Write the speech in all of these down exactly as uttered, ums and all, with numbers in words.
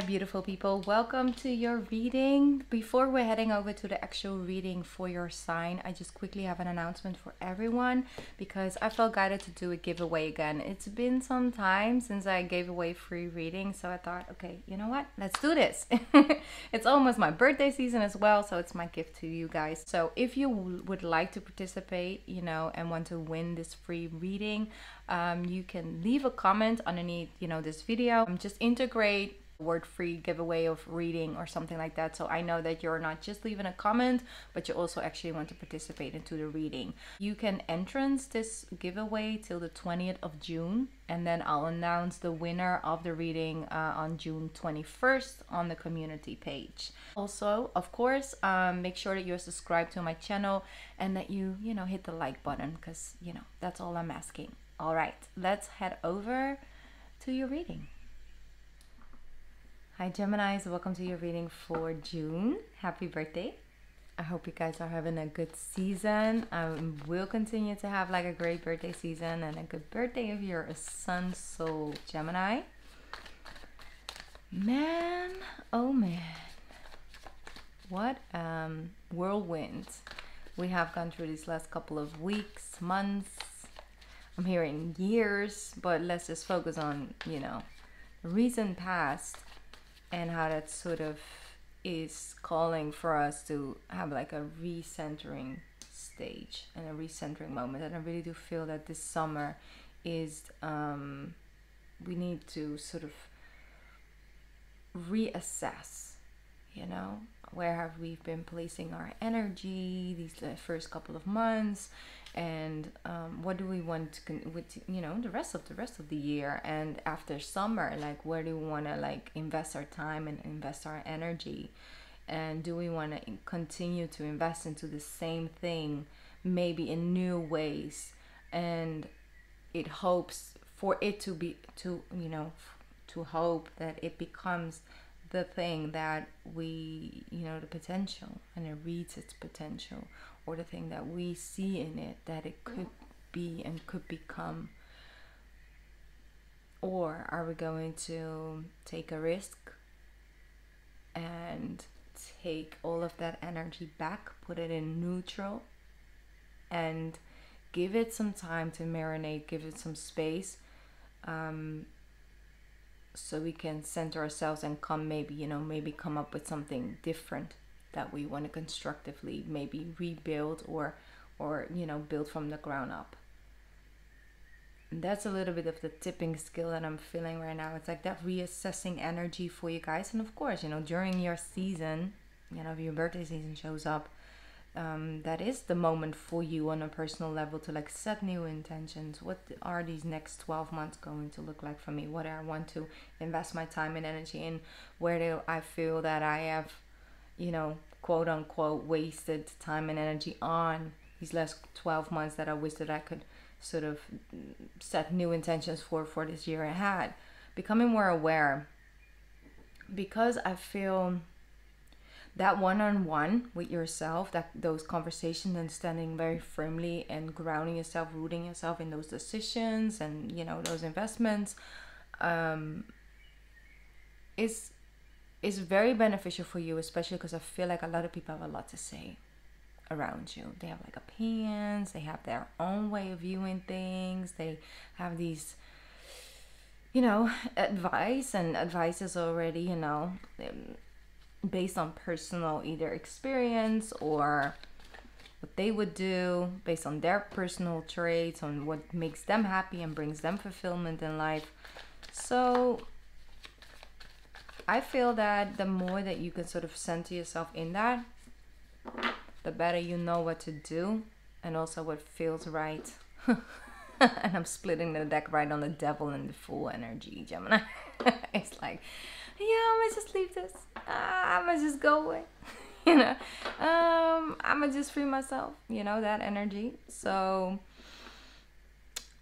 Hi beautiful people, welcome to your reading. Before we're heading over to the actual reading for your sign, I just quickly have an announcement for everyone because I felt guided to do a giveaway again. It's been some time since I gave away free readings, so I thought, okay, you know what, let's do this. It's almost my birthday season as well, so it's my gift to you guys. So if you would like to participate, you know, and want to win this free reading, um, you can leave a comment underneath, you know, this video. Um, just integrate word free giveaway of reading or something like that, so I know that you're not just leaving a comment, but you also actually want to participate into the reading. You can entrance this giveaway till the twentieth of June, and then I'll announce the winner of the reading uh, on June twenty-first on the community page. Also, of course, um, make sure that you're subscribed to my channel and that you you know hit the like button, because you know that's all I'm asking. All right, let's head over to your reading. Hi Geminis, welcome to your reading for June. Happy birthday. I hope you guys are having a good season. I will continue to have like a great birthday season and a good birthday if you're a sun soul Gemini. Man, oh man. What um whirlwind we have gone through these last couple of weeks, months. I'm hearing years, but let's just focus on, you know, recent past. And how that sort of is calling for us to have like a recentering stage and a recentering moment. And I really do feel that this summer is, um, we need to sort of reassess, you know, where have we been placing our energy these uh, first couple of months, and um, what do we want to con with, you know, the rest of the rest of the year and after summer, like where do we want to like invest our time and invest our energy, and do we want to continue to invest into the same thing, maybe in new ways, and it hopes for it to be to you know to hope that it becomes the thing that we, you know, the potential, and it reads its potential, or the thing that we see in it that it could be and could become. Or are we going to take a risk and take all of that energy back, put it in neutral, and give it some time to marinate, give it some space, um, so we can center ourselves and come maybe, you know, maybe come up with something different that we want to constructively maybe rebuild or, or, you know, build from the ground up. And that's a little bit of the tipping skill that I'm feeling right now. It's like that reassessing energy for you guys. And of course, you know, during your season, you know, if your birthday season shows up, um, that is the moment for you on a personal level to like set new intentions. What are these next twelve months going to look like for me? What do I want to invest my time and energy in? Where do I feel that I have, you know, quote unquote, wasted time and energy on these last twelve months that I wish that I could sort of set new intentions for, for this year I had. Becoming more aware, because I feel that one-on-one with yourself, that those conversations and standing very firmly and grounding yourself, rooting yourself in those decisions and, you know, those investments, um, is, is very beneficial for you, especially because I feel like a lot of people have a lot to say around you. They have like opinions, they have their own way of viewing things, they have these, you know, advice, and advice is already, you know, um, based on personal either experience or what they would do, based on their personal traits, on what makes them happy and brings them fulfillment in life. So I feel that the more that you can sort of center yourself in that, the better you know what to do and also what feels right. And I'm splitting the deck right on the devil and the fool energy, Gemini. It's like, yeah, I might just leave this. Uh, I might just go away. You know, um, I might just free myself. You know, that energy. So,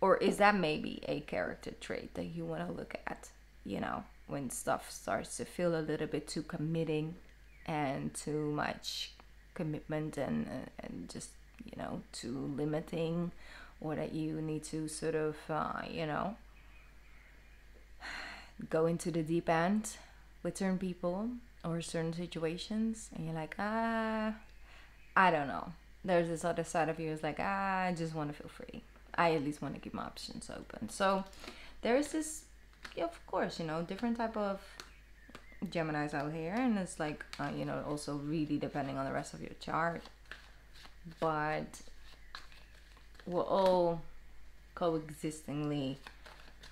or is that maybe a character trait that you want to look at? You know, when stuff starts to feel a little bit too committing and too much commitment and and just, you know, too limiting, or that you need to sort of, uh, you know, go into the deep end. with certain people or certain situations, and you're like, ah, I don't know. There's this other side of you is like, ah, I just want to feel free. I at least want to keep my options open. So there is this, of course, you know, different type of Geminis out here, and it's like, uh, you know, also really depending on the rest of your chart. But we're all coexistingly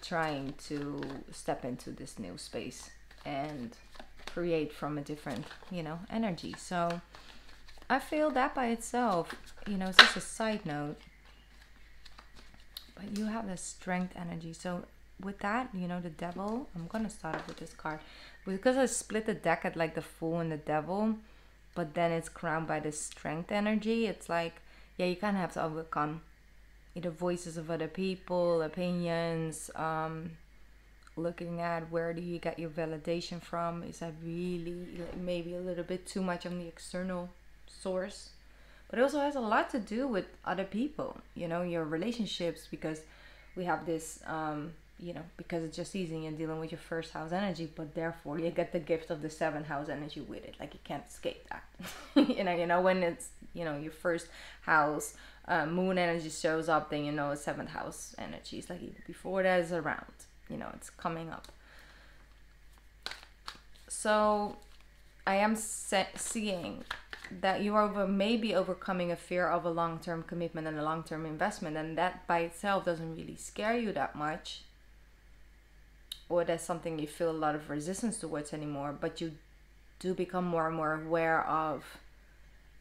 trying to step into this new space and create from a different, you know, energy. So I feel that by itself, you know, it's just a side note, but you have the strength energy. So with that, you know, the devil, I'm gonna start off with this card because I split the deck at like the fool and the devil, but then it's crowned by this strength energy. It's like, yeah, you kind of have to overcome either voices of other people, opinions, um, looking at where do you get your validation from? Is that really like maybe a little bit too much on the external source? But it also has a lot to do with other people, you know, your relationships, because we have this, um, you know, because it's your season, you're dealing with your first house energy, but therefore you get the gift of the seventh house energy with it. Like you can't escape that. you know, you know, when it's, you know, your first house, uh, moon energy shows up, then you know, a seventh house energy is like either before that is around, you know, it's coming up. So I am se seeing that you are over, maybe overcoming a fear of a long-term commitment and a long-term investment. And that by itself doesn't really scare you that much, or that's something you feel a lot of resistance towards anymore, but you do become more and more aware of,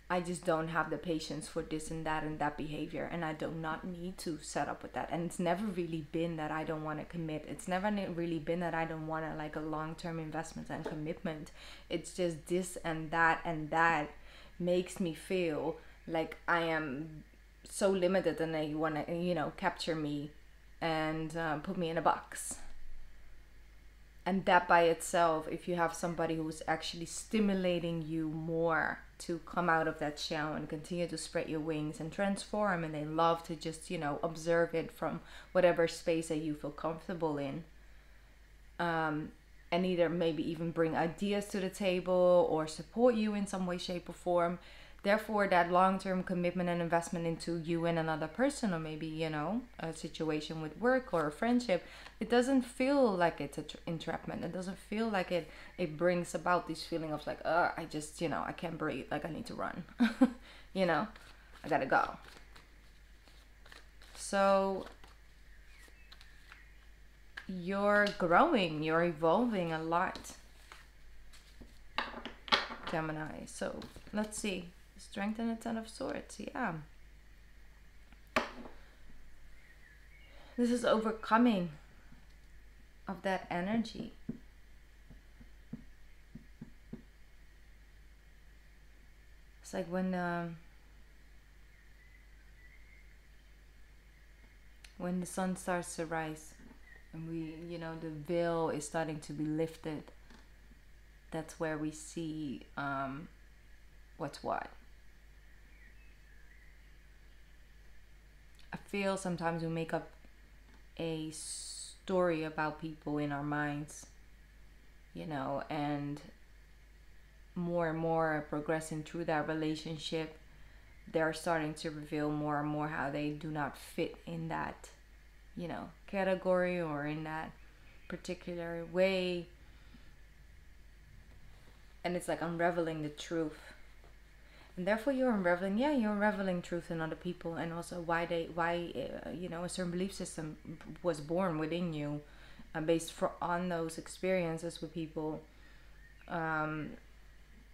I just don't have the patience for this and that and that behavior, and I do not need to set up with that. And it's never really been that I don't want to commit. It's never really been that I don't want to like a long-term investment and commitment. It's just this and that and that makes me feel like I am so limited, and they want to, you know, capture me and uh, put me in a box. And that by itself, if you have somebody who's actually stimulating you more to come out of that shell and continue to spread your wings and transform, and they love to just, you know, observe it from whatever space that you feel comfortable in. Um, and either maybe even bring ideas to the table or support you in some way, shape or form. Therefore, that long-term commitment and investment into you and another person, or maybe, you know, a situation with work or a friendship, it doesn't feel like it's an entrapment. It doesn't feel like it, it brings about this feeling of like, oh, I just, you know, I can't breathe. Like, I need to run, you know, I gotta go. So you're growing, you're evolving a lot, Gemini. So let's see. Strength and a Ten of Swords, yeah. This is overcoming of that energy. It's like when um, when the sun starts to rise and we, you know, the veil is starting to be lifted. That's where we see um, what's what. I feel sometimes we make up a story about people in our minds, you know, and more and more progressing through that relationship, they're starting to reveal more and more how they do not fit in that, you know, category or in that particular way. And it's like unraveling the truth. And therefore you're unraveling, yeah, you're unraveling truth in other people, and also why they, why, uh, you know, a certain belief system was born within you, uh, based for, on those experiences with people. Um,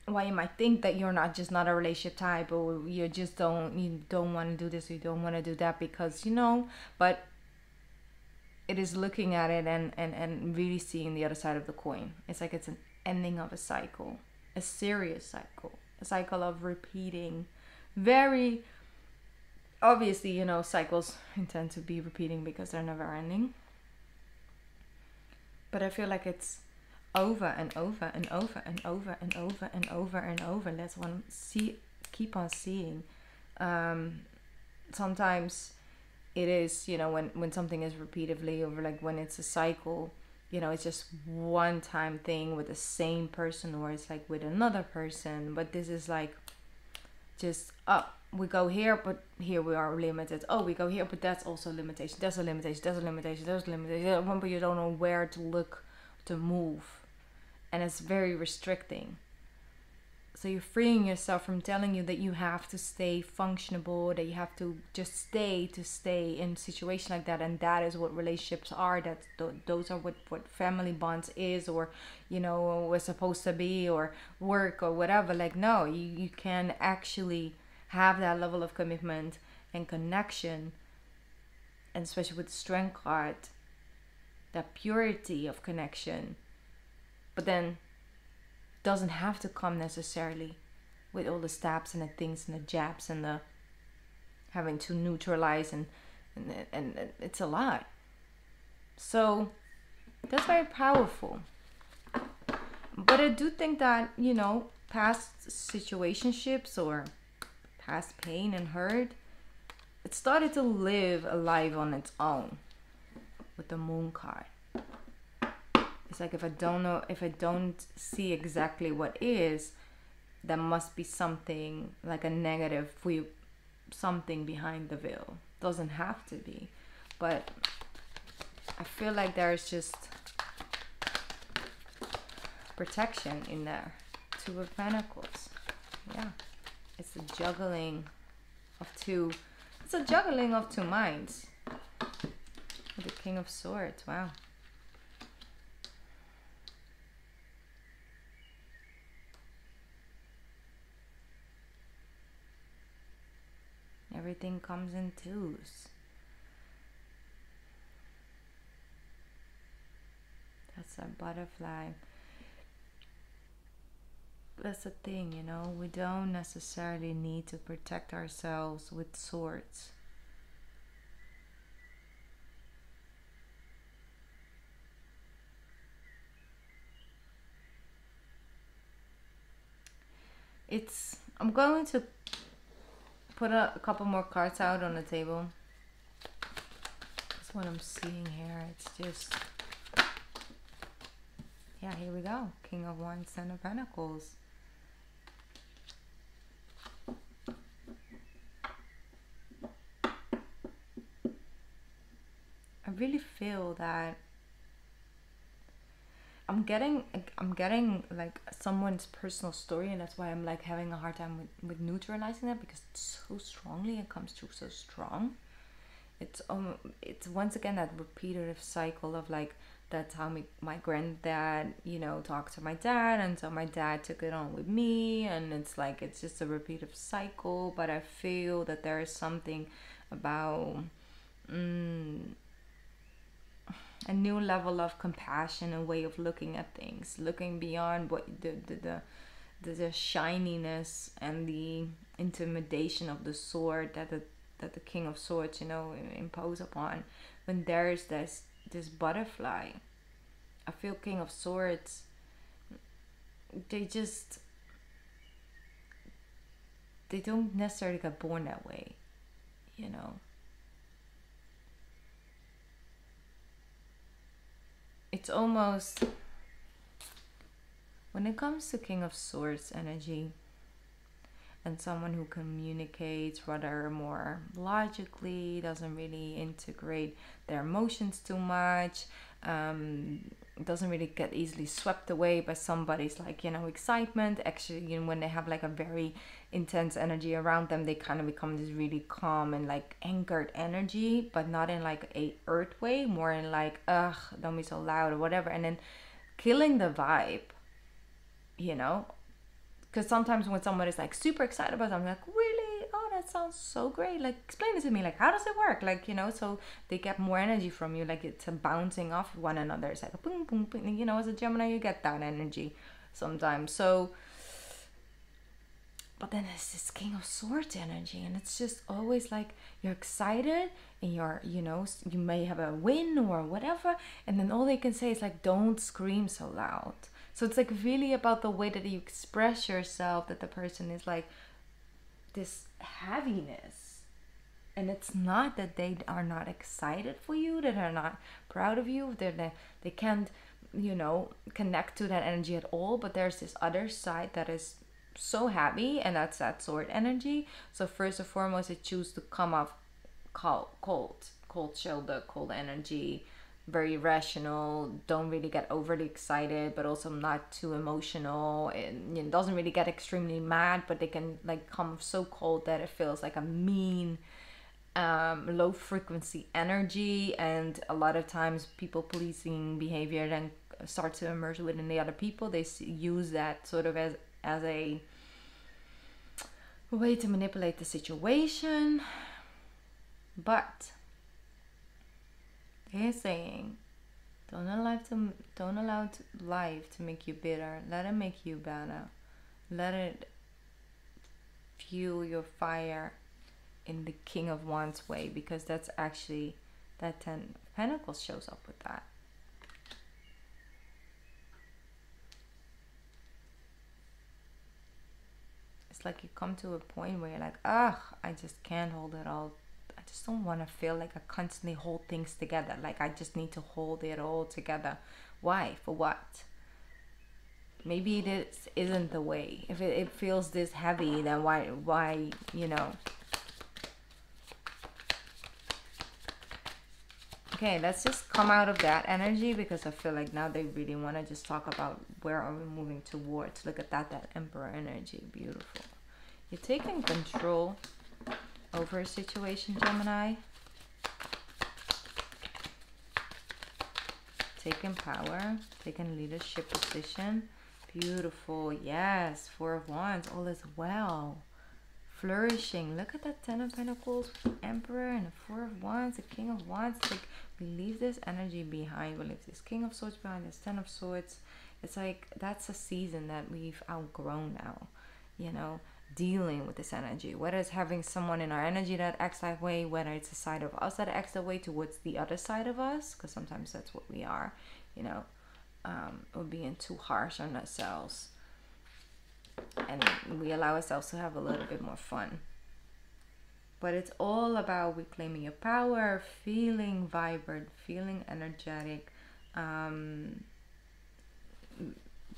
why you might think that you're not just not a relationship type, or you just don't, you don't want to do this, or you don't want to do that because, you know, but it is looking at it and, and, and really seeing the other side of the coin. It's like it's an ending of a cycle, a serious cycle. A cycle of repeating, very obviously, you know, cycles intend to be repeating because they're never ending, but I feel like it's over and over and over and over and over and over and over. Let's one see keep on seeing. Um sometimes it is, you know, when when something is repeatedly over, like when it's a cycle, you know, it's just one time thing with the same person, or it's like with another person. But this is like just, oh, we go here, but here we are limited. Oh, we go here, but that's also limitation. That's a limitation. That's a limitation. That's a limitation. One, but you don't know where to look to move, and it's very restricting. So you're freeing yourself from telling you that you have to stay functionable, that you have to just stay to stay in a situation like that. And that is what relationships are. That th those are what, what family bonds is, or, you know, we're supposed to be, or work or whatever. Like, no, you, you can actually have that level of commitment and connection. And especially with the Strength card, that purity of connection. But then doesn't have to come necessarily with all the stabs and the things and the jabs and the having to neutralize, and and, and, and it's a lot. So that's very powerful. But I do think that, you know, past situationships or past pain and hurt, it started to live a life on its own with the Moon card. It's like, if I don't know, if I don't see exactly what is, there must be something like a negative, we, something behind the veil. Doesn't have to be, but I feel like there's just protection in there. Two of Pentacles. Yeah, it's a juggling of two. It's a juggling of two minds. The King of Swords. Wow. Everything comes in twos. That's a butterfly. That's the thing, you know, we don't necessarily need to protect ourselves with swords. It's, I'm going to put a, a couple more cards out on the table. That's what I'm seeing here. It's just, yeah, here we go. King of Wands, Ten of Pentacles. I really feel that I'm getting, I'm getting like someone's personal story, and that's why I'm like having a hard time with, with neutralizing that, because it's so strongly, it comes through so strong. It's um, it's once again that repetitive cycle of like, that's how my, my granddad, you know, talked to my dad, and so my dad took it on with me, and it's like, it's just a repetitive cycle. But I feel that there is something about, um, a new level of compassion, a way of looking at things, looking beyond what the the, the the the shininess and the intimidation of the sword that the that the King of Swords, you know, impose upon. When there's this this butterfly, I feel King of Swords, they just they don't necessarily get born that way, you know. It's almost, when it comes to King of Swords energy and someone who communicates rather more logically, doesn't really integrate their emotions too much, um, doesn't really get easily swept away by somebody's, like, you know, excitement. Actually, you know, when they have like a very intense energy around them, they kind of become this really calm and like anchored energy, but not in like a earth way, more in like, ugh, don't be so loud or whatever, and then killing the vibe, you know. Because sometimes when someone is like super excited about something, I'm like, really, oh, that sounds so great, like, explain it to me, like, how does it work, like, you know. So they get more energy from you, like, it's a bouncing off one another. It's like a boom boom boom, you know. As a Gemini, you get that energy sometimes. So, but then there's this King of Swords energy, and it's just always like, you're excited and you're, you know, you may have a win or whatever, and then all they can say is like, don't scream so loud. So it's like really about the way that you express yourself, that the person is like this heaviness And it's not that they are not excited for you, that are not proud of you, that they, they can't, you know, connect to that energy at all. But there's this other side that is so happy, and that's that sword energy. So first and foremost, it chooses to come off cold, cold, cold shoulder, cold energy, very rational, don't really get overly excited, but also not too emotional, and it doesn't really get extremely mad, but they can like come so cold that it feels like a mean, um, low frequency energy. And a lot of times people pleasing behavior then starts to emerge within the other people. They use that sort of as, as a way to manipulate the situation. But they're saying, don't allow to don't allow to life to make you bitter. Let it make you better. Let it fuel your fire in the King of Wands way, because that's actually that Ten of Pentacles shows up with that. It's like you come to a point where you're like, ugh, I just can't hold it all. I just don't want to feel like I constantly hold things together. Like I just need to hold it all together. Why? For what? Maybe this isn't the way. If it, it feels this heavy, then why, why, you know. Okay, let's just come out of that energy, because I feel like now they really want to just talk about where are we moving towards. Look at that, that Emperor energy. Beautiful. You're taking control over a situation, Gemini. Taking power, taking leadership position. Beautiful. Yes, Four of Wands, all is well. Flourishing. Look at that Ten of Pentacles, Emperor, and the Four of Wands, the King of Wands. Like, we leave this energy behind. We leave this King of Swords behind, this Ten of Swords. It's like that's a season that we've outgrown now, you know. Dealing with this energy, whether it's having someone in our energy that acts that way, whether it's a side of us that acts that way towards the other side of us, because sometimes that's what we are, you know, um, or being too harsh on ourselves, and we allow ourselves to have a little bit more fun. But it's all about reclaiming your power, feeling vibrant, feeling energetic, um,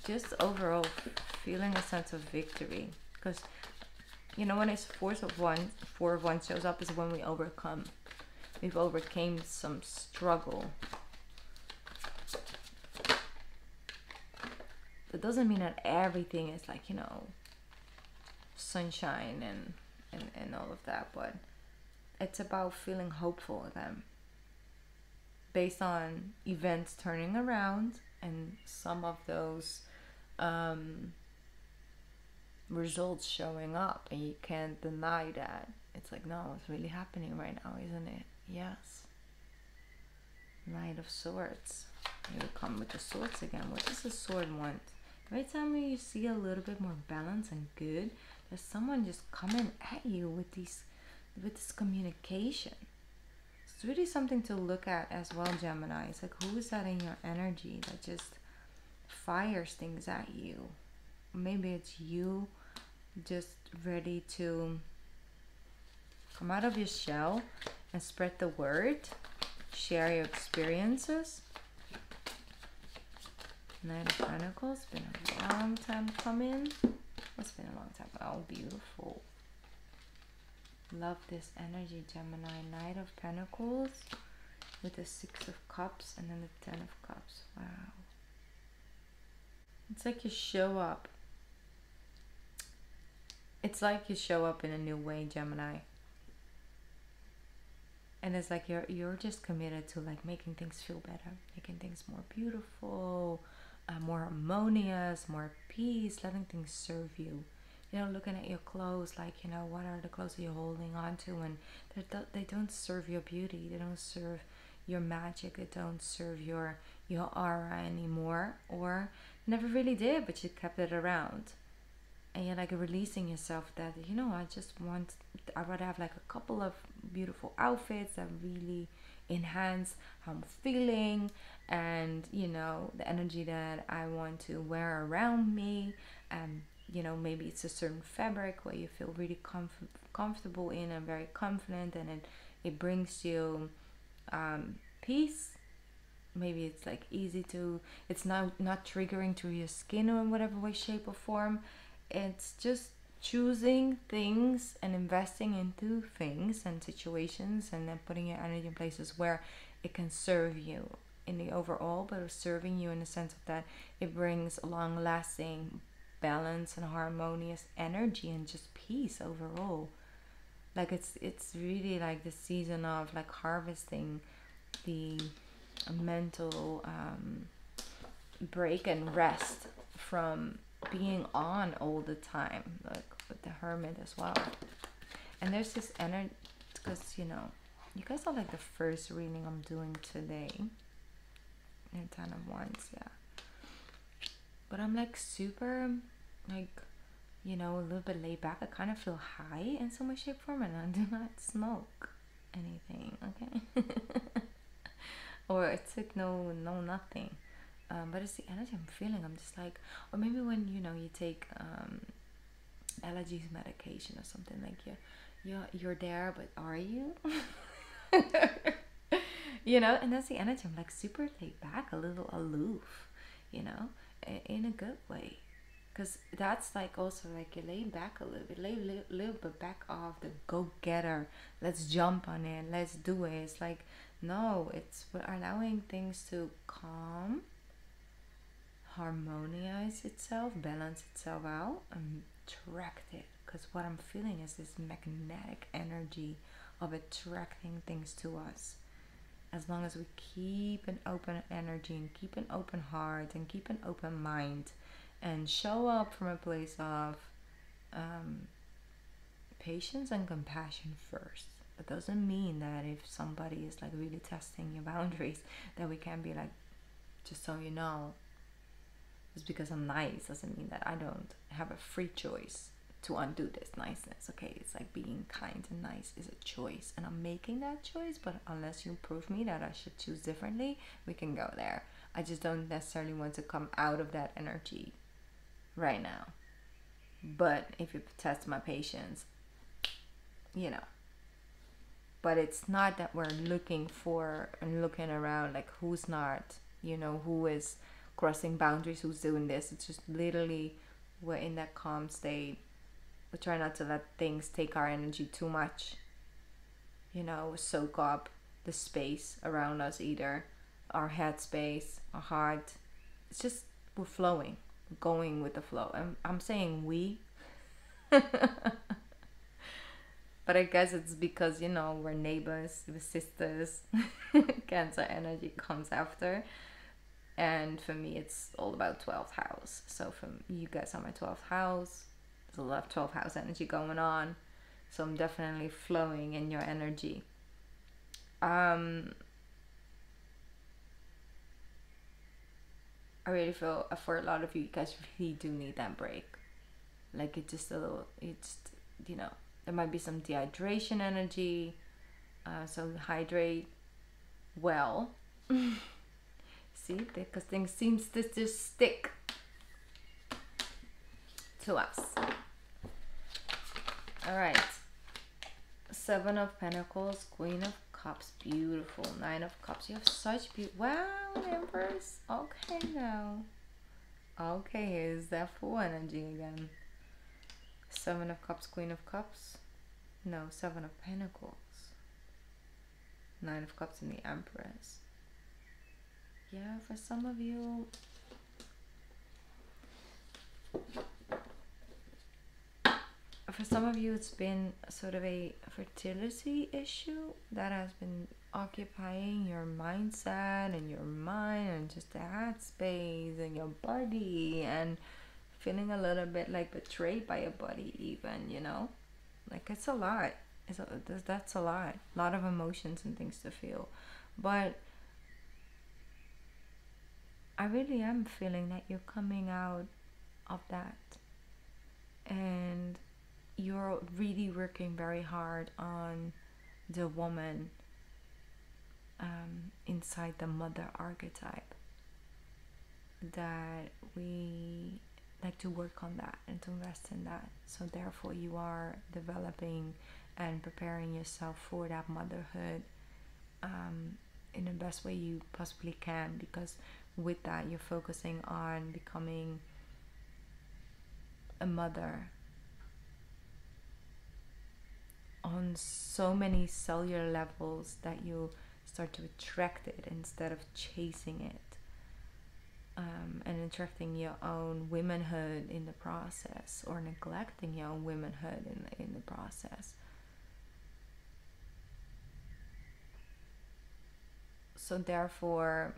just overall feeling a sense of victory. Because, you know, when it's four of one, four of one shows up is when we overcome. We've overcame some struggle. That doesn't mean that everything is like, you know, sunshine and, and, and all of that. But it's about feeling hopeful again. Based on events turning around, and some of those Um, results showing up, and you can't deny that. It's like, no, it's really happening right now, isn't it? Yes. Knight of Swords. Here we come with the swords again. What does the sword want? Every time you see a little bit more balance and good, there's someone just coming at you with these, with this communication. It's really something to look at as well, Gemini. It's like, who is that in your energy that just fires things at you? Maybe it's you just ready to come out of your shell and spread the word, share your experiences. Nine of Pentacles, been a long time coming. It's been a long time. Oh, beautiful. Love this energy, Gemini. Knight of Pentacles with the Six of Cups and then the Ten of Cups. Wow. It's like you show up. It's like you show up in a new way, Gemini. And it's like you're you're just committed to like making things feel better, making things more beautiful, uh, more harmonious, more peace, letting things serve you. You know, looking at your clothes, like, you know, what are the clothes you're holding on to? And they don't serve your beauty. They don't serve your magic. They don't serve your, your aura anymore. Or never really did, but you kept it around. And you're like releasing yourself that, you know, I just want, I'd rather have like a couple of beautiful outfits that really enhance how I'm feeling and, you know, the energy that I want to wear around me. And you know, maybe it's a certain fabric where you feel really comf- comfortable in and very confident, and it, it brings you um, peace. Maybe it's like easy to, it's not, not triggering to your skin or in whatever way, shape or form. It's just choosing things and investing into things and situations, and then putting your energy in places where it can serve you in the overall, but it's serving you in the sense of that it brings long-lasting balance and harmonious energy and just peace overall. Like it's it's really like the season of like harvesting the mental um, break and rest from being on all the time, like with the hermit as well. And there's this energy, because you know, you guys are like the first reading I'm doing today. And ten of Wands, yeah. But I'm like super, like, you know, a little bit laid back. I kind of feel high in some way, shape, form, and I do not smoke anything, okay? Or it's like no, no, nothing. Um, but it's the energy I'm feeling. I'm just like, or maybe when, you know, you take um, allergies medication or something, like you're, you're, you're there, but are you? You know, and that's the energy. I'm like super laid back, a little aloof, you know, in a good way. Because that's like also like you're laying back a little bit, lay a little bit back off the go-getter. Let's jump on it. Let's do it. It's like, no, it's we're allowing things to calm, harmonize itself, balance itself out, and attract it. Because what I'm feeling is this magnetic energy of attracting things to us. As long as we keep an open energy and keep an open heart and keep an open mind and show up from a place of um, patience and compassion first. It doesn't mean that if somebody is like really testing your boundaries that we can be like, just so you know, just because I'm nice doesn't mean that I don't have a free choice to undo this niceness, okay? It's like being kind and nice is a choice, and I'm making that choice, but unless you prove me that I should choose differently, we can go there. I just don't necessarily want to come out of that energy right now. But if you test my patience, you know. But it's not that we're looking for and looking around like who's not, you know, who is crossing boundaries, who's doing this. It's just literally we're in that calm state. We try not to let things take our energy too much, you know, soak up the space around us either, our head space, our heart. It's just, we're flowing, going with the flow. I'm, I'm saying we, but I guess it's because, you know, we're neighbors, we're sisters, Cancer energy comes after. And for me, it's all about twelfth house. So for you guys are my twelfth house. A lot of twelfth house energy going on, so I'm definitely flowing in your energy. um I really feel for a lot of you, you guys really do need that break. Like it's just a little, it's, you know, there might be some dehydration energy, uh so hydrate well. See, because things seems to just stick to us. All right, Seven of Pentacles, Queen of Cups, beautiful. Nine of Cups, you have such beautiful, wow, Empress. Okay, now, okay, here's that full energy again. Seven of Cups, Queen of Cups, no, Seven of Pentacles, Nine of Cups, and the Empress. Yeah, for some of you, for some of you, it's been sort of a fertility issue that has been occupying your mindset and your mind and just the head space and your body, and feeling a little bit like betrayed by your body even, you know? Like it's a lot. It's a, that's a lot. A lot of emotions and things to feel. But I really am feeling that you're coming out of that. And you're really working very hard on the woman um, inside the mother archetype that we like to work on that and to rest in that. So therefore you are developing and preparing yourself for that motherhood um, in the best way you possibly can, because with that you're focusing on becoming a mother on so many cellular levels that you start to attract it instead of chasing it, um, and attracting your own womanhood in the process, or neglecting your own womanhood in the, in the process. So therefore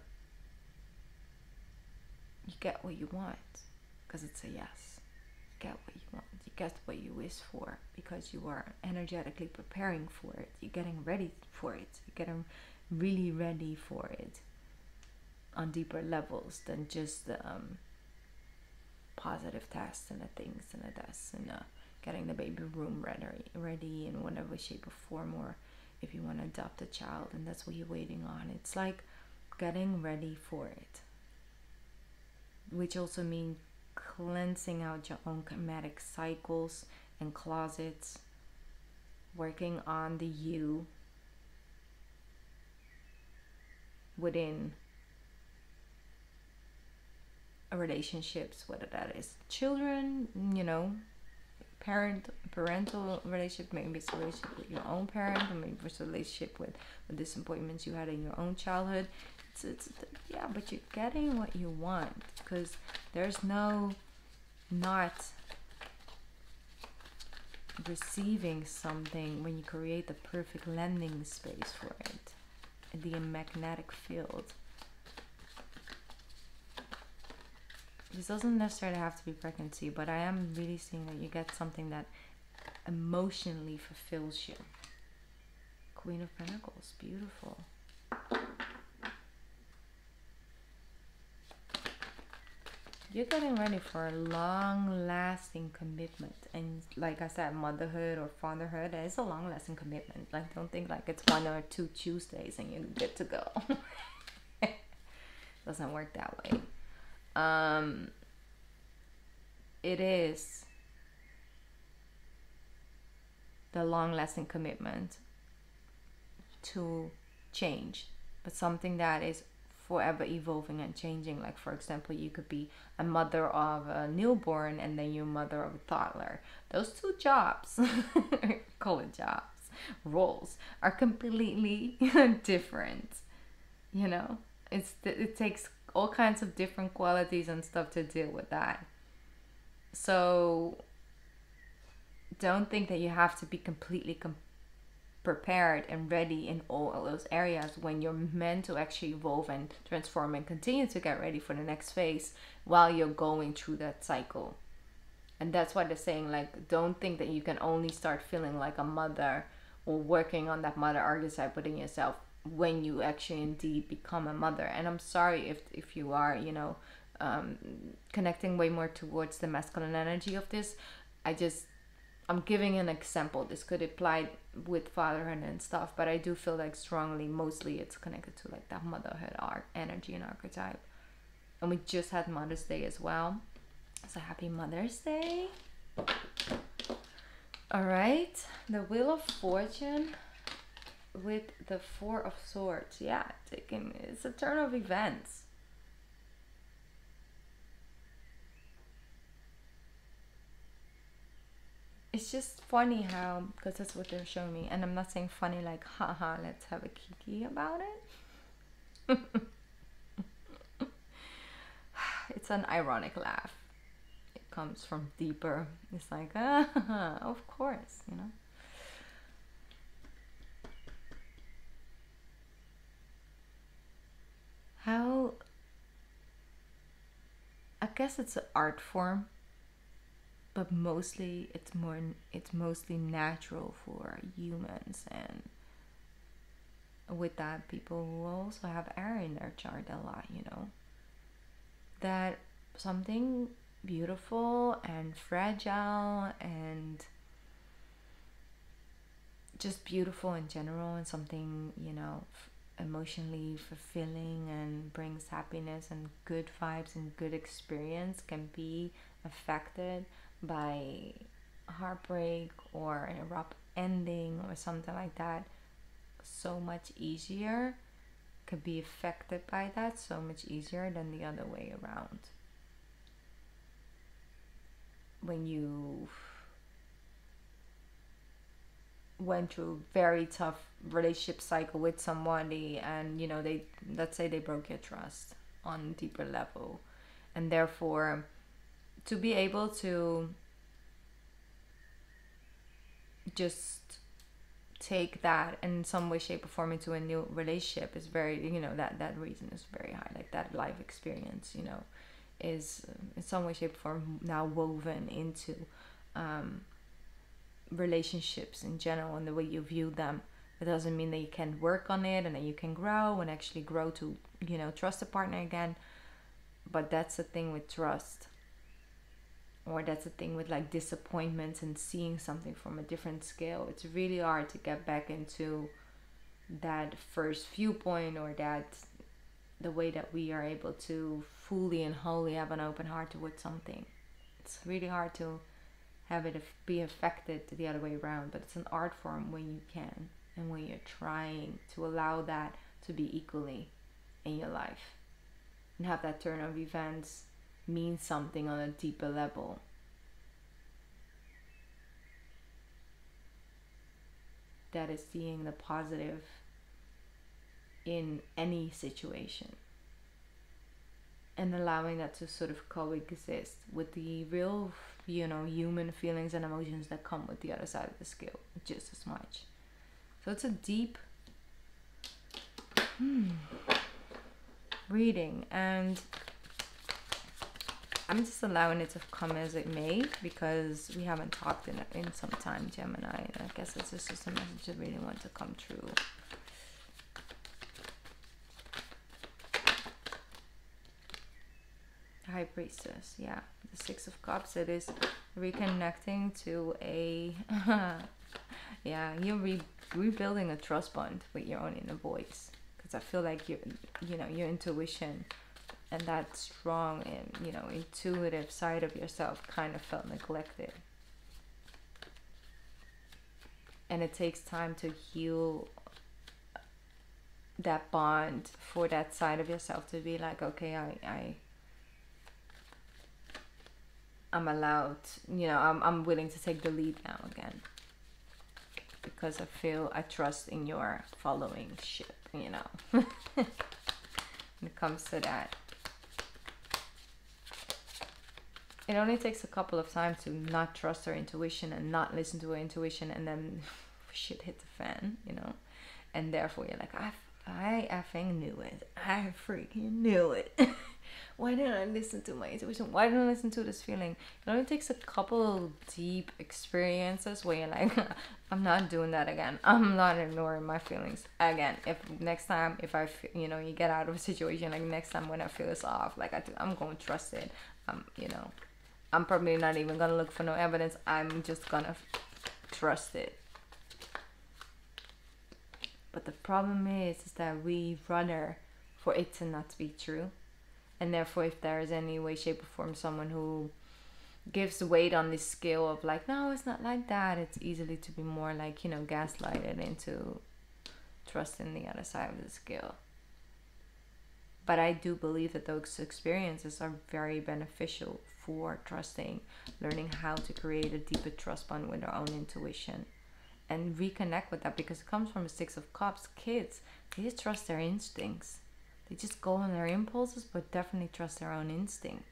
you get what you want because it's a yes. You get what you want, you get what you wish for because you are energetically preparing for it. You're getting ready for it. You're getting really ready for it on deeper levels than just the um, positive tests and the things and the tests and uh, getting the baby room ready, ready in whatever shape or form, or if you want to adopt a child and that's what you're waiting on. It's like getting ready for it, which also means cleansing out your own karmatic cycles and closets, working on the you within relationships, whether that is children, you know, parent, parental relationship, maybe it's a relationship with your own parent, or maybe it's a relationship with the disappointments you had in your own childhood. It's, it's, yeah, but you're getting what you want because there's no not receiving something when you create the perfect landing space for it, the magnetic field. This doesn't necessarily have to be pregnancy, but I am really seeing that you get something that emotionally fulfills you. Queen of Pentacles, beautiful. You're getting ready for a long-lasting commitment, and like I said, motherhood or fatherhood is a long-lasting commitment. Like, don't think like it's one or two Tuesdays and you're good to go. Doesn't work that way. Um, it is the long-lasting commitment to change, but something that is forever evolving and changing. Like, for example, you could be a mother of a newborn and then you're mother of a toddler. Those two jobs, call it jobs, roles, are completely different, you know? It's, it takes all kinds of different qualities and stuff to deal with that. So don't think that you have to be completely com prepared and ready in all of those areas when you're meant to actually evolve and transform and continue to get ready for the next phase while you're going through that cycle. And that's why they're saying, like, don't think that you can only start feeling like a mother or working on that mother archetype within yourself when you actually indeed become a mother. And I'm sorry if if you are, you know, um connecting way more towards the masculine energy of this. I just, I'm giving an example. This could apply with fatherhood and stuff, but I do feel like strongly mostly it's connected to like that motherhood arc energy and archetype. And we just had Mother's Day as well, so happy Mother's Day. All right, the Wheel of Fortune with the Four of Swords. Yeah, taking, it's a turn of events. It's just funny how, because that's what they're showing me, and I'm not saying funny like haha let's have a kiki about it. It's an ironic laugh. It comes from deeper. It's like, ah, of course, you know. How, I guess it's an art form, but mostly it's more, it's mostly natural for humans, and with that, people who also have air in their chart a lot, you know, that something beautiful and fragile and just beautiful in general, and something, you know, emotionally fulfilling and brings happiness and good vibes and good experience can be affected by heartbreak or an abrupt ending or something like that so much easier, could be affected by that so much easier than the other way around. When you went through a very tough relationship cycle with somebody and, you know, they, let's say they broke your trust on a deeper level, and therefore to be able to just take that in some way, shape or form into a new relationship is very, you know, that that reason is very high. Like that life experience, you know, is in some way, shape or form now woven into um relationships in general and the way you view them. It doesn't mean that you can work on it and that you can grow and actually grow to, you know, trust a partner again. But that's the thing with trust, or that's the thing with like disappointments and seeing something from a different scale. It's really hard to get back into that first viewpoint, or that the way that we are able to fully and wholly have an open heart towards something. It's really hard to have it be affected the other way around, but it's an art form when you can and when you're trying to allow that to be equally in your life and have that turn of events mean something on a deeper level. That is seeing the positive in any situation and allowing that to sort of coexist with the real, you know, human feelings and emotions that come with the other side of the scale just as much. So it's a deep hmm, reading, and I'm just allowing it to come as it may, because we haven't talked in, in some time, Gemini, and I guess it's just, just a message that really wants to come true. High Priestess, yeah, the Six of Cups. It is reconnecting to a yeah, you're re rebuilding a trust bond with your own inner voice, because I feel like you you know, your intuition and that strong and, you know, intuitive side of yourself kind of felt neglected, and it takes time to heal that bond for that side of yourself to be like, okay, I I I'm allowed, you know, I'm, I'm willing to take the lead now again, because I feel I trust in your following ship, you know, when it comes to that. It only takes a couple of times to not trust her intuition and not listen to her intuition, and then shit hit the fan, you know, and therefore you're like, I, I effing knew it. I freaking knew it. Why didn't I listen to my intuition? Why didn't I listen to this feeling? It only takes a couple deep experiences where you're like, I'm not doing that again. I'm not ignoring my feelings again. If next time, if I, you know, you get out of a situation, like next time when I feel this off, like I do, I'm going to trust it. Um, you know, I'm probably not even going to look for no evidence. I'm just going to trust it. But the problem is, is that we rudder for it to not be true. And therefore, if there is any way, shape or form someone who gives weight on this scale of like, no, it's not like that, it's easily to be more like, you know, gaslighted into trusting the other side of the scale. But I do believe that those experiences are very beneficial for trusting, learning how to create a deeper trust bond with our own intuition and reconnect with that, because it comes from the Six of Cups. Kids, they just trust their instincts. They just go on their impulses, but definitely trust their own instinct.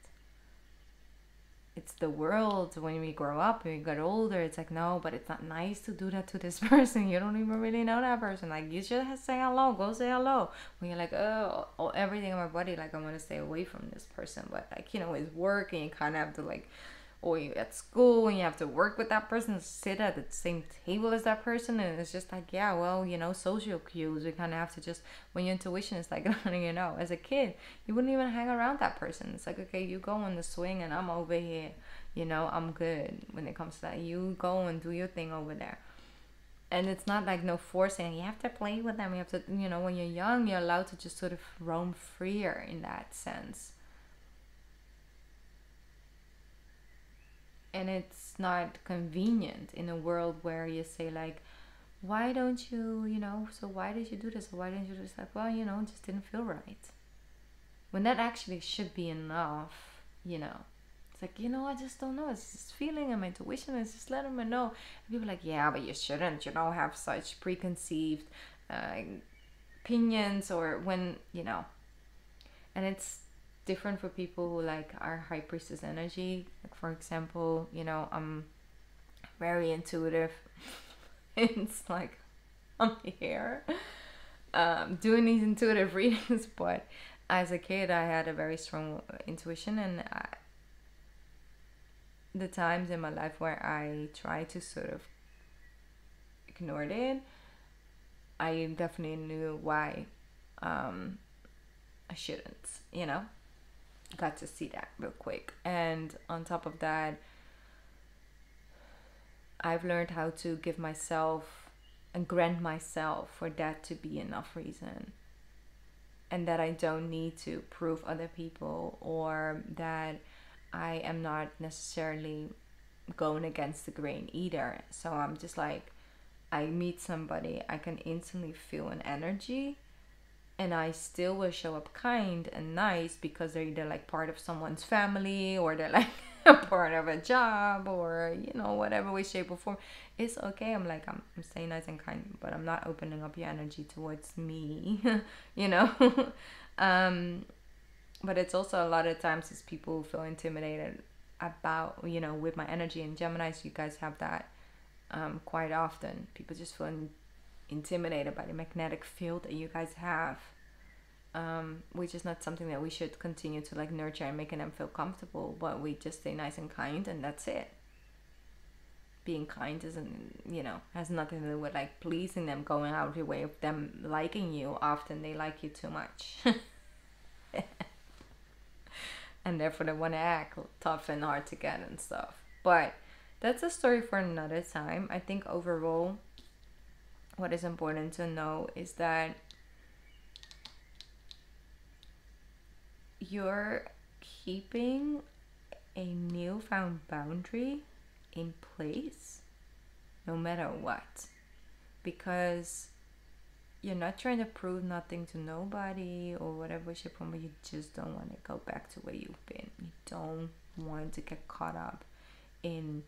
It's the world when we grow up and we get older. It's like, no, but it's not nice to do that to this person. You don't even really know that person. Like, you should say hello. Go say hello. When you're like, oh, oh everything in my body, like, I want to stay away from this person. But, like, you know, it's work and you kind of have to, like, or you're at school and you have to work with that person, sit at the same table as that person, and it's just like, yeah, well, you know, social cues, we kind of have to just, when your intuition is like, you know, as a kid, you wouldn't even hang around that person. It's like, okay, you go on the swing and I'm over here, you know, I'm good when it comes to that. You go and do your thing over there. And it's not like no forcing, you have to play with them, you have to, you know, when you're young, you're allowed to just sort of roam freer in that sense. and it's not convenient in a world where you say like, why don't you, you know, so why did you do this? Why didn't you do this? Like, well, you know, it just didn't feel right. When that actually should be enough, you know. It's like, you know, I just don't know. It's this feeling and my intuition is just letting me know. And people are like, yeah, but you shouldn't, you know, have such preconceived uh, opinions or when, you know. And it's different for people who like are high priestess energy. Like, for example, you know, I'm very intuitive. It's like I'm here um, doing these intuitive readings, but as a kid I had a very strong intuition, and I, the times in my life where I tried to sort of ignore it, I definitely knew why um, I shouldn't, you know. Got to see that real quick. And on top of that, I've learned how to give myself and grant myself for that to be enough reason, and that I don't need to prove other people, or that I am not necessarily going against the grain either. So I'm just like, I meet somebody, I can instantly feel an energy, and I still will show up kind and nice because they're either like part of someone's family, or they're like part of a job, or, you know, whatever way, shape or form. It's okay. I'm like, I'm, I'm staying nice and kind, but I'm not opening up your energy towards me, you know. um, but it's also a lot of times it's people who feel intimidated about, you know, with my energy. And Geminis, so you guys have that um, quite often. People just feel in intimidated by the magnetic field that you guys have, um, which is not something that we should continue to like nurture and making them feel comfortable, but we just stay nice and kind, and that's it. Being kind isn't, you know, has nothing to do with like pleasing them, going out of your way of them liking you. Often they like you too much and therefore they want to act tough and hard to get and stuff. But that's a story for another time. I think overall what is important to know is that you're keeping a newfound boundary in place no matter what, because you're not trying to prove nothing to nobody or whatever shape or form. You just don't want to go back to where you've been. You don't want to get caught up in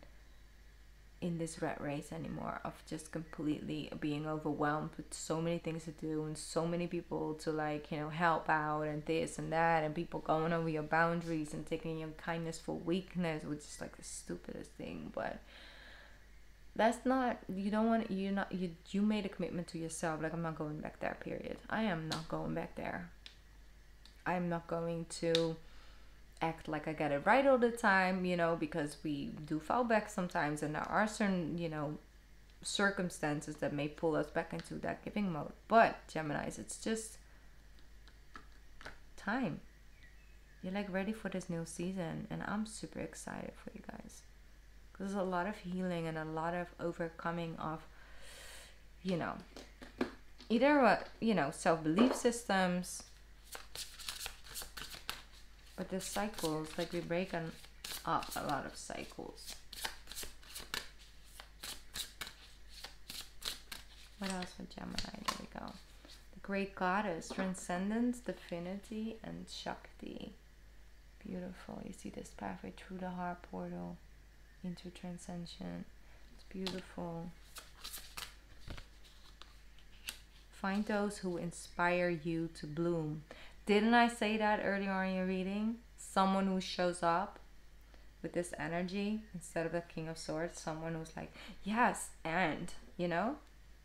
in this rat race anymore of just completely being overwhelmed with so many things to do and so many people to like, you know, help out and this and that, and people going over your boundaries and taking your kindness for weakness, which is like the stupidest thing. But that's not, you don't want, you're not, you you made a commitment to yourself, like, I'm not going back there, period. I am not going back there. I'm not going to act like I get it right all the time, you know, because we do fall back sometimes, and there are certain, you know, circumstances that may pull us back into that giving mode. But Geminis, it's just time. You're like ready for this new season, and I'm super excited for you guys, because there's a lot of healing and a lot of overcoming of, you know, either what, you know, self-belief systems. But the cycles, like, we break on up a lot of cycles. What else for Gemini? There we go. The Great Goddess, Transcendence, Divinity, and Shakti. Beautiful. You see this pathway through the heart portal into transcension. It's beautiful. Find those who inspire you to bloom. Didn't I say that earlier on in your reading? Someone who shows up with this energy instead of the King of Swords. Someone who's like, yes, and, you know,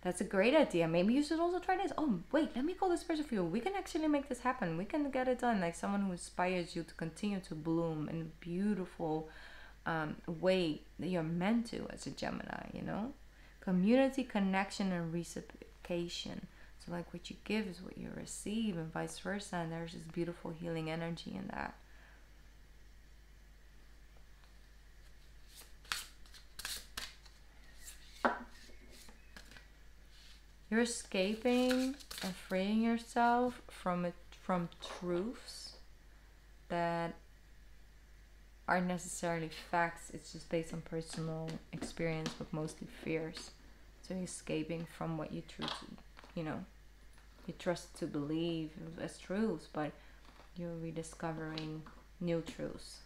that's a great idea. Maybe you should also try this. Oh, wait, let me call this person for you. We can actually make this happen. We can get it done. Like, someone who inspires you to continue to bloom in a beautiful um, way that you're meant to as a Gemini, you know? Community, connection, and reciprocation. So like, what you give is what you receive, and vice versa, and there's this beautiful healing energy in that. You're escaping and freeing yourself from it, from truths that aren't necessarily facts. It's just based on personal experience, but mostly fears. So escaping from what you truly, you know, you trust to believe as truths, but you're rediscovering new truths.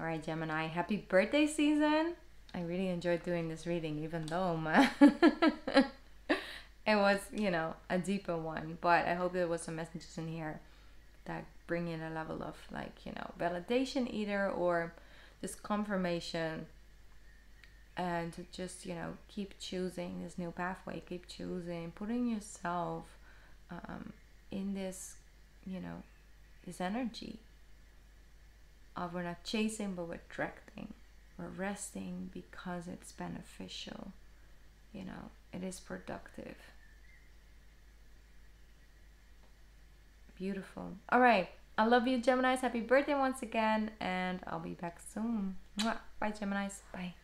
All right, Gemini, happy birthday season. I really enjoyed doing this reading, even though my it was, you know, a deeper one. But I hope there was some messages in here that bring in a level of, like, you know, validation either, or this confirmation. And to just, you know, keep choosing this new pathway, keep choosing, putting yourself um, in this, you know, this energy. Of we're not chasing, but we're attracting. We're resting because it's beneficial. You know, it is productive. Beautiful. All right. I love you, Geminis. Happy birthday once again. And I'll be back soon. Bye, Geminis. Bye.